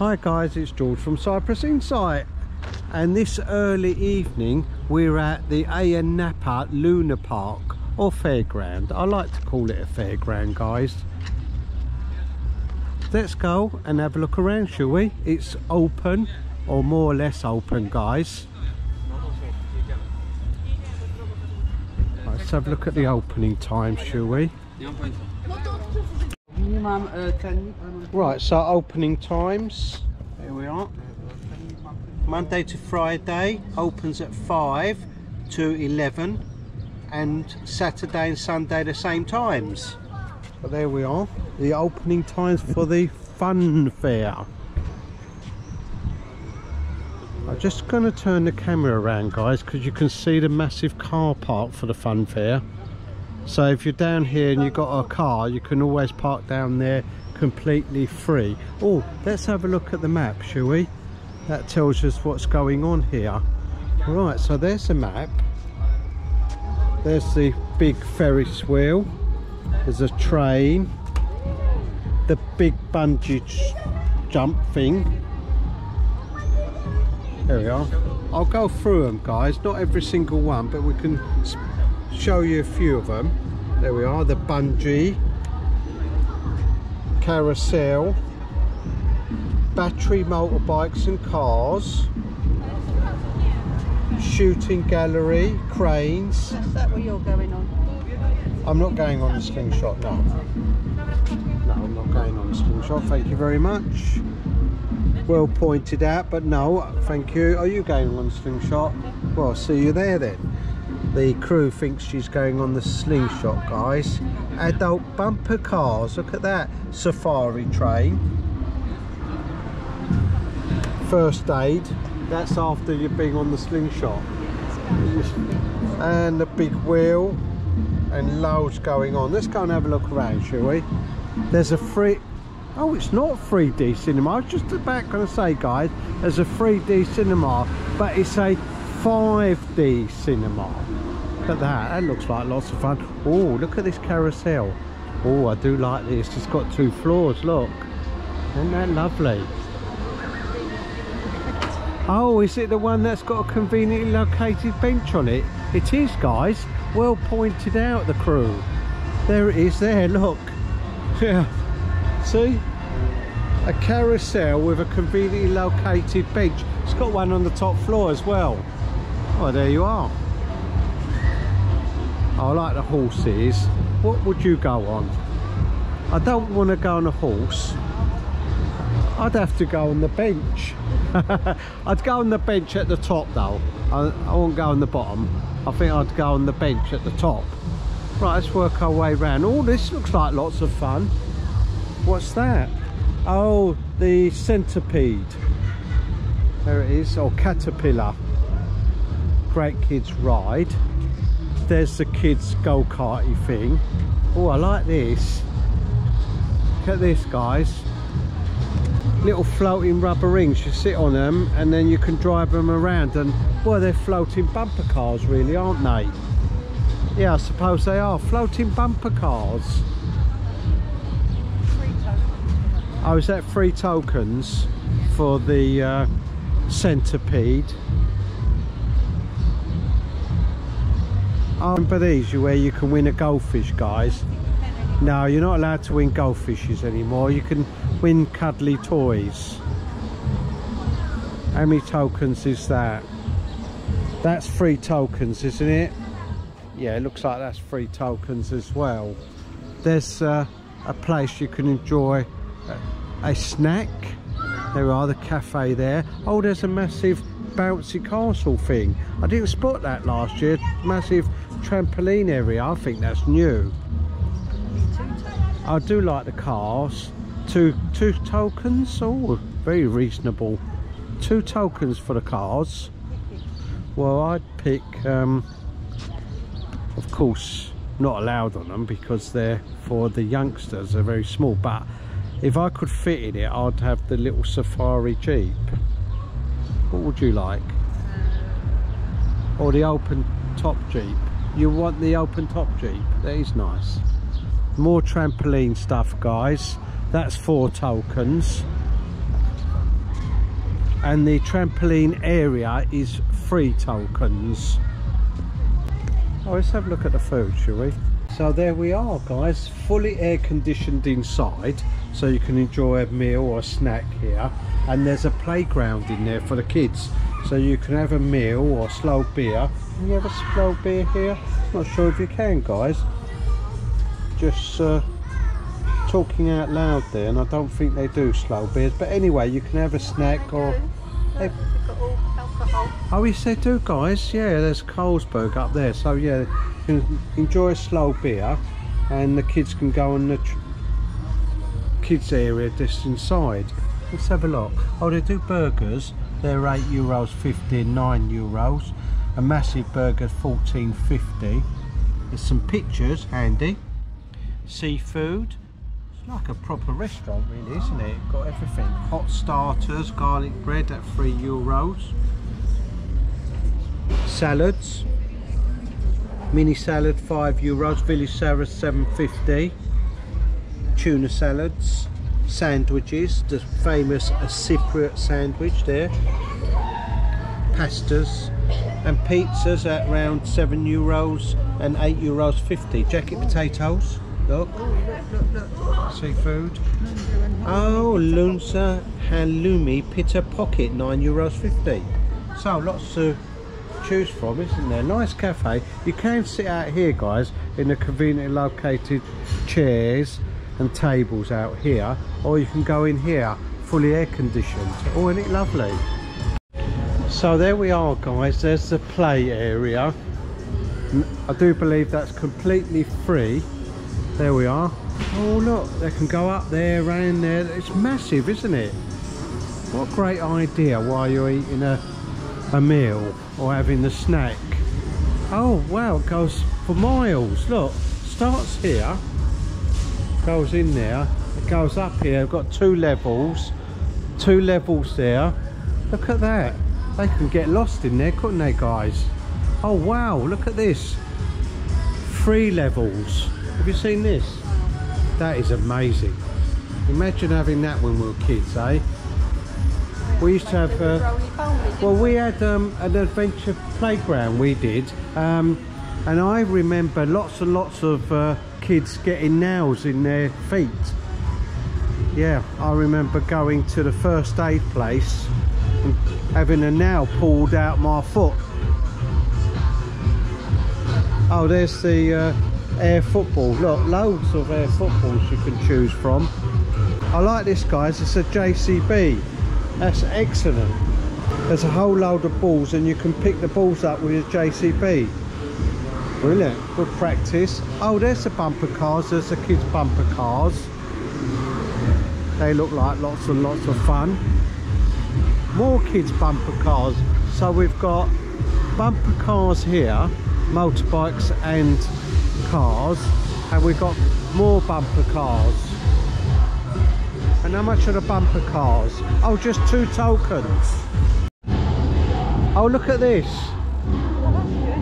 Hi guys, it's George from Cyprus Insight, and this early evening we're at the Ayia Napa Lunar Park, or fairground. I like to call it a fairground, guys. Let's go and have a look around, shall we? It's open, or more or less open, guys. Let's have a look at the opening time, shall we? Right, so opening times, here we are. Monday to Friday opens at 5 to 11, and Saturday and Sunday the same times. But there we are, the opening times for the fun fair. I'm just going to turn the camera around, guys, because you can see the massive car park for the fun fair. So if you're down here and you've got a car, you can always park down there completely free. Oh, let's have a look at the map, shall we? That tells us what's going on here. Right, so there's the map. There's the big Ferris wheel. There's a train. The big bungee jump thing. There we are. I'll go through them, guys. Not every single one, but we can show you a few of them. There we are, the bungee, carousel, battery motorbikes and cars, shooting gallery, cranes. That's that where you're going on? I'm not going on the slingshot, no. No, I'm not going on the slingshot, thank you very much. Well pointed out, but no, thank you. Are you going on the slingshot? Well, I'll see you there then. The crew thinks she's going on the slingshot, guys. Adult bumper cars, look at that. Safari train. First aid, that's after you've been on the slingshot. And the big wheel, and loads going on. Let's go and have a look around, shall we? There's a free... Oh, it's not 3D cinema. I was just about going to say, guys, there's a 3D cinema, but it's a 5D cinema. Look at that, that looks like lots of fun. Oh, look at this carousel. Oh, I do like this. It's got 2 floors, look. Isn't that lovely? Oh, is it the one that's got a conveniently located bench on it? It is, guys. Well pointed out, the crew. There it is there, look. Yeah. See? A carousel with a conveniently located bench. It's got one on the top floor as well. Oh, there you are. I like the horses. What would you go on? I don't want to go on a horse. I'd have to go on the bench. I'd go on the bench at the top though. I won't go on the bottom. I think I'd go on the bench at the top. Right, let's work our way around. Oh, this looks like lots of fun. What's that? Oh, the centipede. There it is, or caterpillar. Great kids ride. There's the kids go-karty thing. Oh, I like this. Look at this, guys. Little floating rubber rings, you sit on them and then you can drive them around, and well, they're floating bumper cars really, aren't they? Yeah, I suppose they are, floating bumper cars. Oh, is that free tokens for the centipede? I remember these, where you can win a goldfish, guys. No, you're not allowed to win goldfishes anymore. You can win cuddly toys. How many tokens is that? That's 3 tokens, isn't it? Yeah, it looks like that's 3 tokens as well. There's a place you can enjoy a snack. There are the cafe there. Oh, there's a massive bouncy castle thing. I didn't spot that last year. Massive trampoline area. I think that's new. I do like the cars. 2 tokens. Oh, very reasonable. 2 tokens for the cars. Well, I'd pick of course not allowed on them because they're for the youngsters, they're very small, but if I could fit in it, I'd have the little safari jeep. What would you like? Or the open top jeep? You want the open top jeep? That is nice. More trampoline stuff, guys. That's 4 tokens. and the trampoline area is free tokens. Oh, let's have a look at the food, shall we? So there we are, guys, fully air conditioned inside, so you can enjoy a meal or a snack here, and there's a playground in there for the kids, so you can have a meal or a slow beer. Can you have a slow beer here? Not sure if you can, guys. Just talking out loud there, and I don't think they do slow beers, but anyway, you can have a snack or they've got all alcohol. Oh, yes they do, guys. Yeah, there's Carlsberg up there, so yeah, you can enjoy a slow beer, and the kids can go on the kids area just inside. Let's have a look. Oh, they do burgers. They're €8.50, €9. A massive burger, £14.50. There's some pictures, handy. Seafood. It's like a proper restaurant, really, isn't it? Got everything. Hot starters, garlic bread at €3. Salads. Mini salad, €5. Village salad, £7.50. Tuna salads. Sandwiches, the famous Cypriot sandwich there. Pastas and pizzas at around €7 and €8.50. Jacket potatoes, look. Seafood. Oh, Lunza halloumi pita pocket, €9.50. So lots to choose from, isn't there? Nice cafe. You can sit out here, guys, in the conveniently located chairs and tables out here, or you can go in here, fully air conditioned. Oh, isn't it lovely? So there we are, guys, there's the play area. I do believe that's completely free. There we are. Oh look, they can go up there, round there. It's massive, isn't it? What a great idea while you're eating a meal or having the snack. Oh wow, it goes for miles. Look, starts here, goes in there, it goes up here. We've got two levels there. Look at that, they can get lost in there, couldn't they, guys? Oh wow, look at this, 3 levels. Have you seen this? That is amazing. Imagine having that when we were kids, eh? We used to have well, we had an adventure playground, we did, and I remember lots and lots of kids getting nails in their feet. Yeah, I remember going to the first aid place and having a nail pulled out my foot. Oh, there's the air football. Look, loads of air footballs you can choose from. I like this, guys, it's a JCB. That's excellent. There's a whole load of balls and you can pick the balls up with your JCB. Brilliant, good practice. Oh, there's the bumper cars, there's the kids' bumper cars. They look like lots and lots of fun. More kids' bumper cars. So we've got bumper cars here, motorbikes and cars, and we've got more bumper cars. And how much are the bumper cars? Oh, just 2 tokens. Oh, look at this.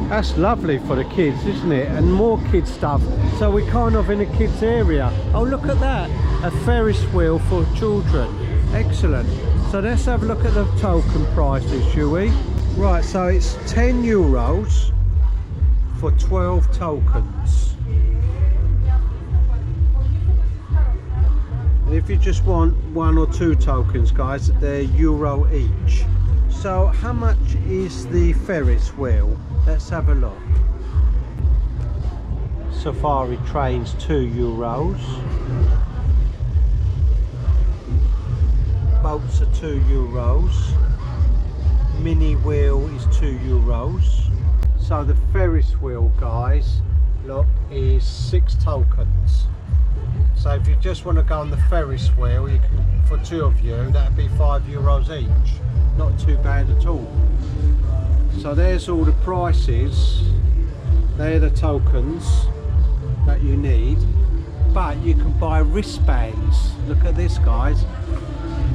That's lovely for the kids, isn't it? And more kids stuff, so we're kind of in a kids area. Oh, look at that, a ferris wheel for children. Excellent. So let's have a look at the token prices, shall we? Right, so it's €10 for 12 tokens, and if you just want 1 or 2 tokens, guys, they're €1 each. So how much is the ferris wheel? Let's have a look. Safari trains, €2. Boats are €2. Mini wheel is €2. So the ferris wheel, guys, look, is 6 tokens. So if you just want to go on the ferris wheel, you can, for 2 of you, that'd be €5 each. Not too bad at all. So there's all the prices, they're the tokens that you need, but you can buy wristbands. Look at this, guys,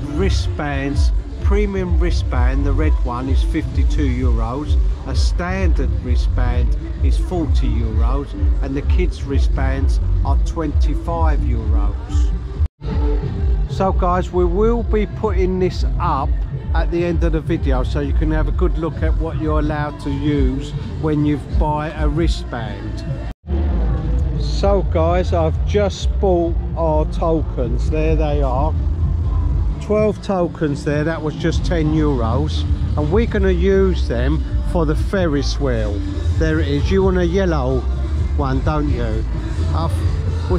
wristbands, premium wristband, the red one is €52, a standard wristband is €40, and the kids wristbands are €25. So guys, we will be putting this up at the end of the video, so you can have a good look at what you're allowed to use when you buy a wristband. So guys, I've just bought our tokens. There they are, 12 tokens there. That was just 10 euros, and we're going to use them for the Ferris wheel. There it is. You want a yellow one, don't you?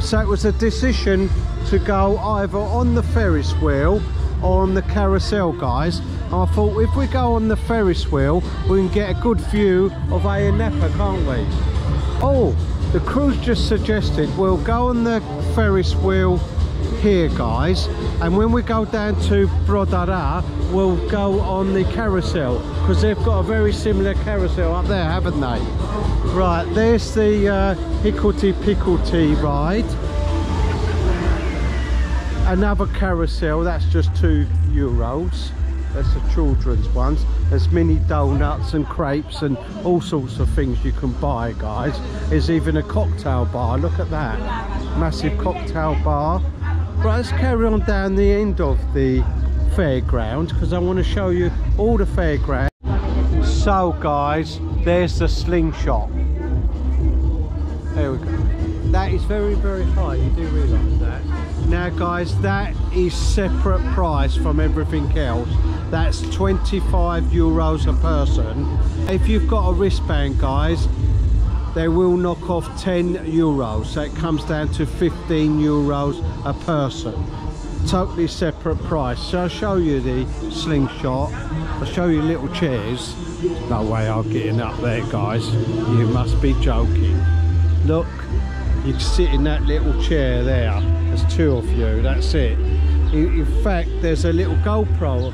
So it was a decision to go either on the Ferris wheel or on the carousel, guys. And I thought, if we go on the Ferris wheel, we can get a good view of Ayia Napa, can't we? Oh, the crew's just suggested we'll go on the Ferris wheel here, guys, and when we go down to Brodara, we'll go on the carousel, because they've got a very similar carousel up there, haven't they? Right, there's the Hicklety Picklety ride, another carousel. That's just €2. That's the children's ones. There's mini donuts and crepes and all sorts of things you can buy, guys. There's even a cocktail bar. Look at that, massive cocktail bar. Right, let's carry on down the end of the fairground, because I want to show you all the fairground. So guys, there's the slingshot. There we go. That is very, very high, you do realise that. Now guys, that is separate price from everything else. That's 25 euros a person. If you've got a wristband, guys, they will knock off 10 euros, so it comes down to 15 euros a person. Totally separate price. So I'll show you the slingshot. I'll show you little chairs. No way I'm getting up there, guys, you must be joking. Look, you can sit in that little chair there. There's two of you, that's it. In fact, there's a little GoPro.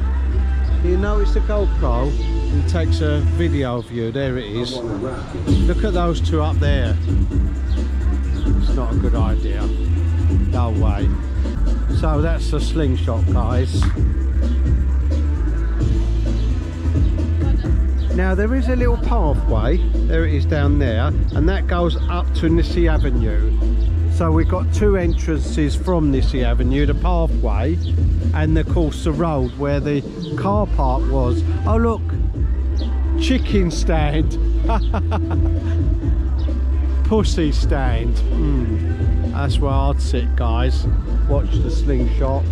You notice the GoPro? It takes a video of you. There it is. Look at those two up there. It's not a good idea, no way. So that's the slingshot, guys. Now there is a little pathway, there it is down there, and that goes up to Nissi Avenue. So we've got two entrances from Nissi Avenue, the pathway and of course the road where the car park was. Oh look, chicken stand, pussy stand. That's where I'd sit, guys, watch the slingshot.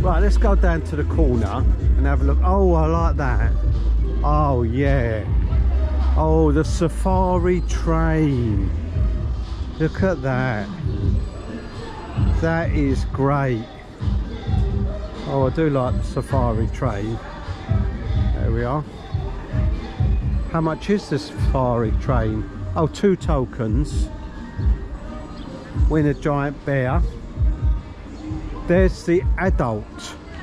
Right, let's go down to the corner and have a look. Oh, I like that. Oh yeah, oh, the safari train, look at that. That is great. Oh, I do like the safari train. There we are. How much is this safari train? Oh, 2 tokens. Win a giant bear. There's the adult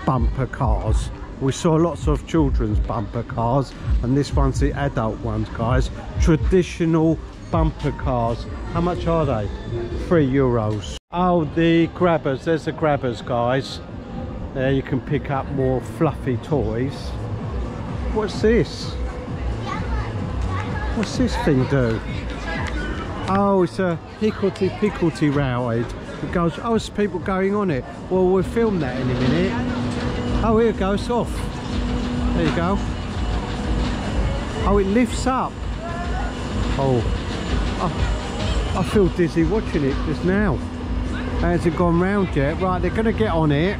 bumper cars. We saw lots of children's bumper cars, and this one's the adult ones, guys. Traditional bumper cars. How much are they? €3. Oh, the grabbers. There's the grabbers, guys. There you can pick up more fluffy toys. What's this? What's this thing do? Oh, it's a Hicklety Picklety railroad. It goes, oh, there's people going on it. Well, we'll film that in a minute. Oh, here it goes off. There you go. Oh, it lifts up. Oh, I feel dizzy watching it just now. Has it gone round yet? Right, they're going to get on it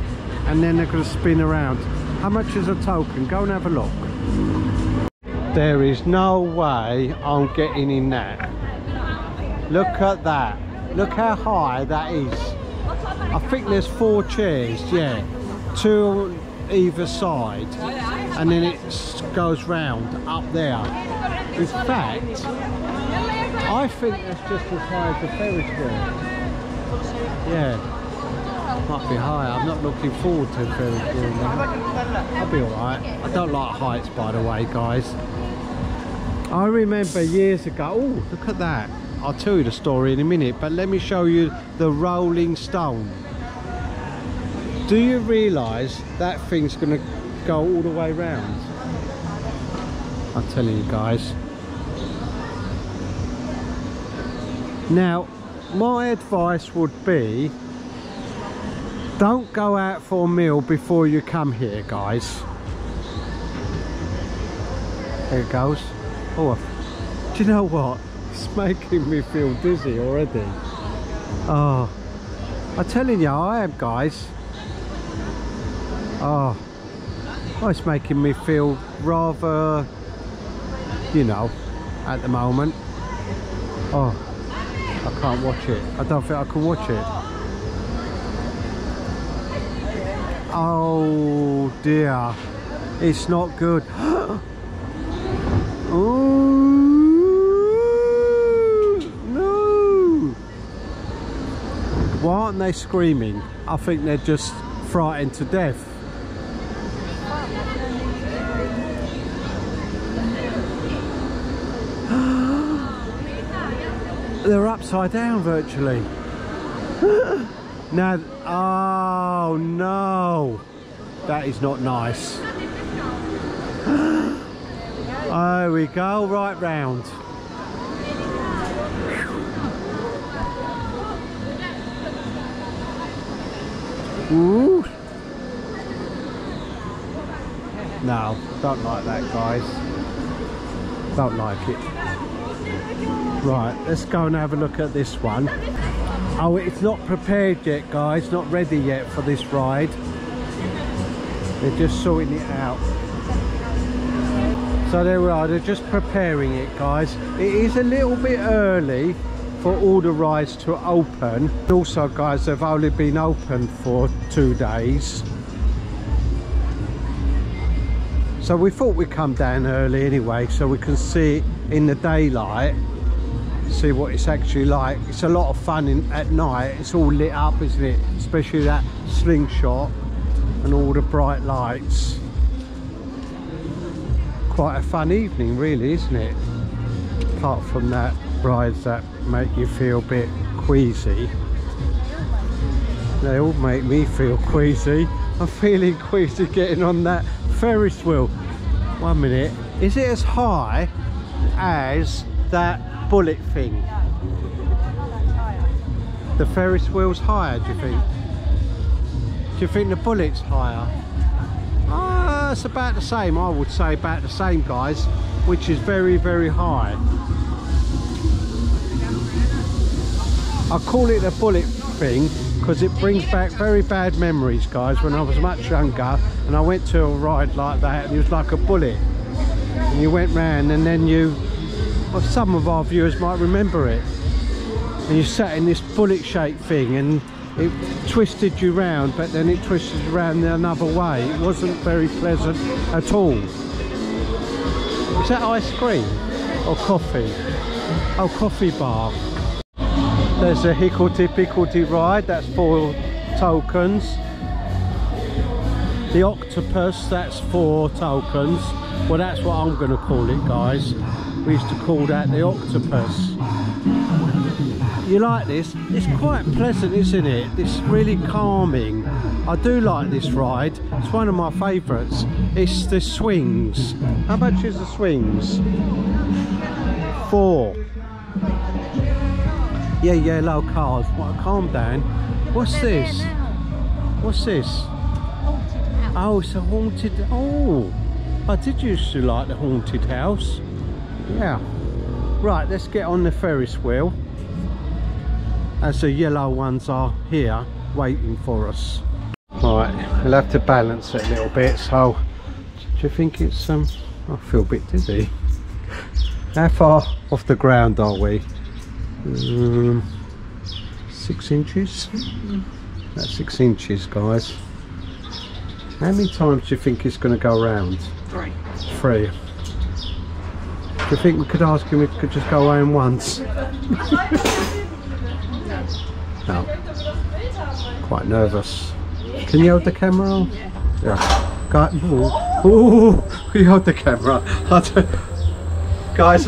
and then they're going to spin around. How much is a token? Go and have a look. There is no way I'm getting in that. Look at that. Look how high that is. I think there's 4 chairs, yeah. 2 on either side. And then it goes round up there. In fact, I think that's just as high as the Ferris wheel. Yeah. Might be higher. I'm not looking forward to the Ferris wheel now. I'll be alright. I don't like heights, by the way, guys. I remember years ago, oh look at that, I'll tell you the story in a minute, but let me show you the rolling stone. Do you realise that thing's going to go all the way round? I'm telling you, guys. Now my advice would be, don't go out for a meal before you come here, guys. There it goes. Oh, do you know what? It's making me feel dizzy already. Oh, I'm telling you, I am, guys. Oh, well, it's making me feel rather, you know, at the moment. Oh, I can't watch it. I don't think I can watch it. Oh dear, it's not good. Oh no! Why aren't they screaming? I think they're just frightened to death. They're upside down virtually. Now, oh no, that is not nice. Oh, we go right round. Ooh. No, don't like that, guys. Don't like it. Right, let's go and have a look at this one. Oh, it's not prepared yet, guys, not ready yet for this ride. They're just sorting it out. So there we are, they're just preparing it, guys. It is a little bit early for all the rides to open. Also, guys, they've only been open for 2 days. So we thought we'd come down early anyway, so we can see it in the daylight. See what it's actually like. It's a lot of fun at night. It's all lit up, isn't it? Especially that slingshot and all the bright lights. Quite a fun evening, really, isn't it? Apart from that rides that make you feel a bit queasy. They all make me feel queasy. I'm feeling queasy getting on that Ferris wheel. 1 minute. Is it as high as that bullet thing? The Ferris wheel's higher, do you think? Do you think the bullet's higher? Ah, it's about the same, I would say about the same, guys, which is very, very high. I call it the bullet thing because it brings back very bad memories, guys. When I was much younger and I went to a ride like that, and it was like a bullet, and you went round, and then you, well, some of our viewers might remember it, and you sat in this bullet shaped thing and it twisted you round, but then it twisted you round another way. It wasn't very pleasant at all. Is that ice cream or coffee? Oh, coffee bar. There's a hicklety picklety ride, that's 4 tokens. The octopus, that's 4 tokens. Well, that's what I'm gonna call it, guys. We used to call that the octopus. You like this? It's quite pleasant, isn't it? It's really calming. I do like this ride. It's one of my favourites. It's the swings. How much is the swings? 4. Yeah, yellow cars. What? Calm down. What's this? What's this? Oh, it's a haunted. Oh, I did used to like the haunted house. Yeah. Right, let's get on the Ferris wheel, as the yellow ones are here waiting for us. Right, we'll have to balance it a little bit. So, do you think it's I feel a bit dizzy. How far off the ground are we? 6 inches? That's 6 inches, guys. How many times do you think it's going to go round? 3. 3. Do you think we could ask him if he could just go home once? No. Quite nervous. Can you hold the camera on? Yeah. Guys, ooh, you hold the camera. Guys,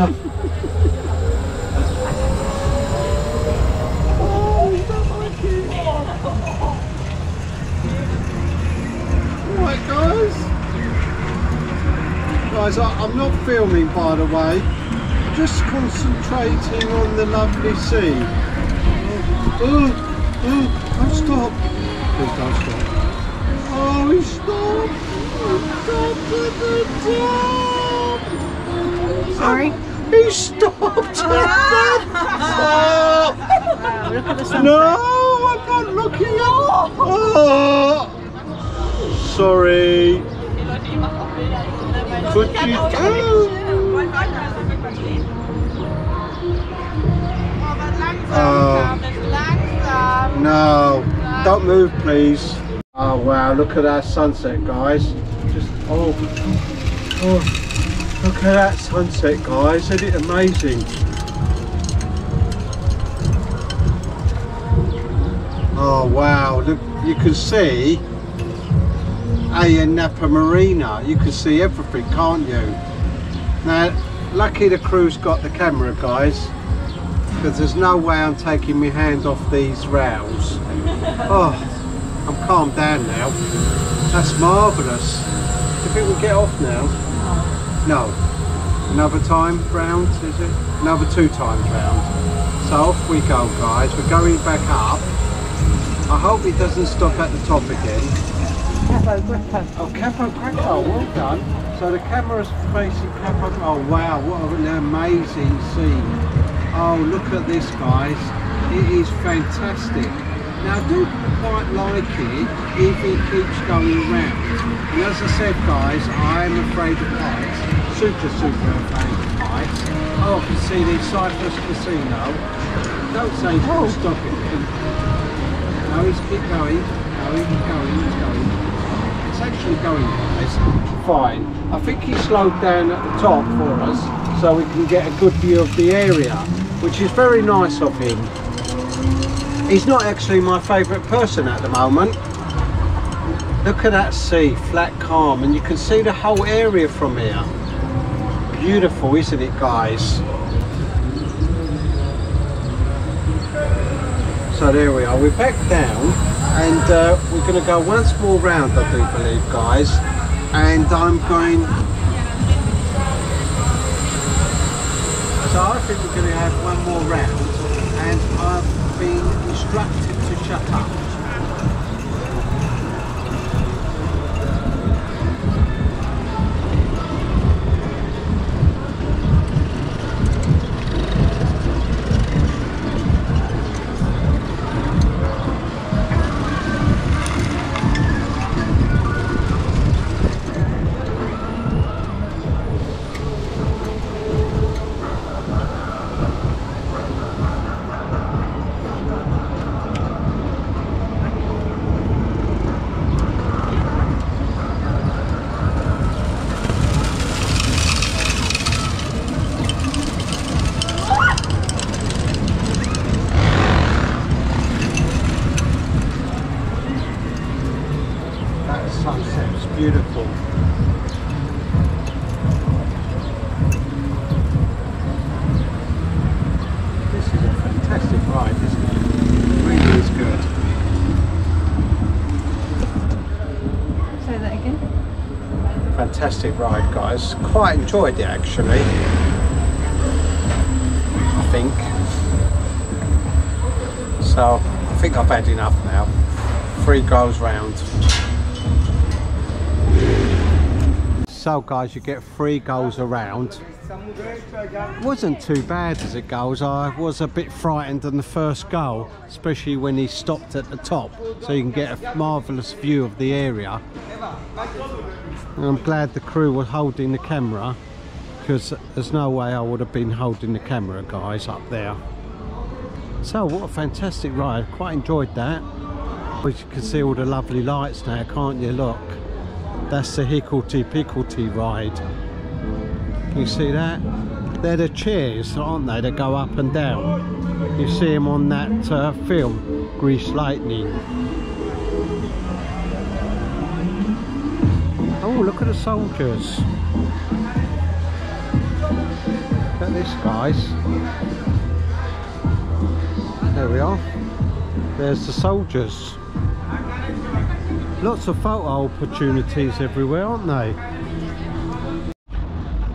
I'm not filming, by the way, just concentrating on the lovely sea. Oh, don't stop. Please don't stop. Oh, he stopped. He stopped at the top. Sorry? He stopped at that! Look at the sunset. No, I'm not looking at sorry. Could you no, don't move please. Oh wow, look at that sunset guys. Just look at that sunset guys, isn't it amazing? Oh wow, look, you can see Ayia Napa Marina, you can see everything, can't you? Now, lucky the crew's got the camera, guys, because there's no way I'm taking my hand off these rails. Oh, I'm calmed down now. That's marvellous. Do you think we'll get off now? No. Another time round, is it? Another two times round. So off we go, guys. We're going back up. I hope it doesn't stop at the top again. Capo Greco. Oh, Capo Greco, well done. So the camera's facing Capo Greco. Oh wow, what an amazing scene. Oh, look at this guys. It is fantastic. Now I do quite like it if it keeps going around. And as I said guys, I am afraid of heights. Super, super afraid of heights. Oh, I can see the Cyprus Casino. Don't say oh, stop it. No, he's keep going, he's going. Actually going guys, fine. I think he slowed down at the top for us so we can get a good view of the area, which is very nice of him. He's not actually my favourite person at the moment. Look at that sea, flat, calm, and you can see the whole area from here. Beautiful, isn't it guys? So there we are, we're back down. And we're going to go once more round, I do believe, guys. And I'm going... So I think we're going to have one more round. And I've been instructed to shut up. Fantastic ride guys, quite enjoyed it actually, I think. So I think I've had enough now, 3 goes round. So guys, you get 3 goals around. It wasn't too bad as it goes. I was a bit frightened on the first goal, especially when he stopped at the top, so you can get a marvellous view of the area. And I'm glad the crew were holding the camera, because there's no way I would have been holding the camera guys up there. So what a fantastic ride, quite enjoyed that. But you can see all the lovely lights now, can't you? Look, that's the hicklety-picklety ride. You see that? They're the chairs, aren't they, that go up and down. You see them on that film, Grease Lightning. Oh, look at the soldiers. Look at this, guys. There we are. There's the soldiers. Lots of photo opportunities everywhere, aren't they?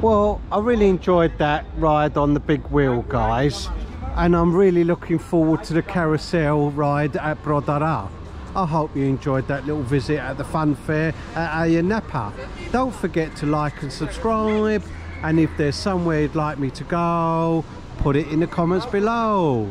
Well, I really enjoyed that ride on the big wheel, guys, and I'm really looking forward to the carousel ride at Brodara. I hope you enjoyed that little visit at the fun fair at Ayia Napa. Don't forget to like and subscribe, and if there's somewhere you'd like me to go, put it in the comments below.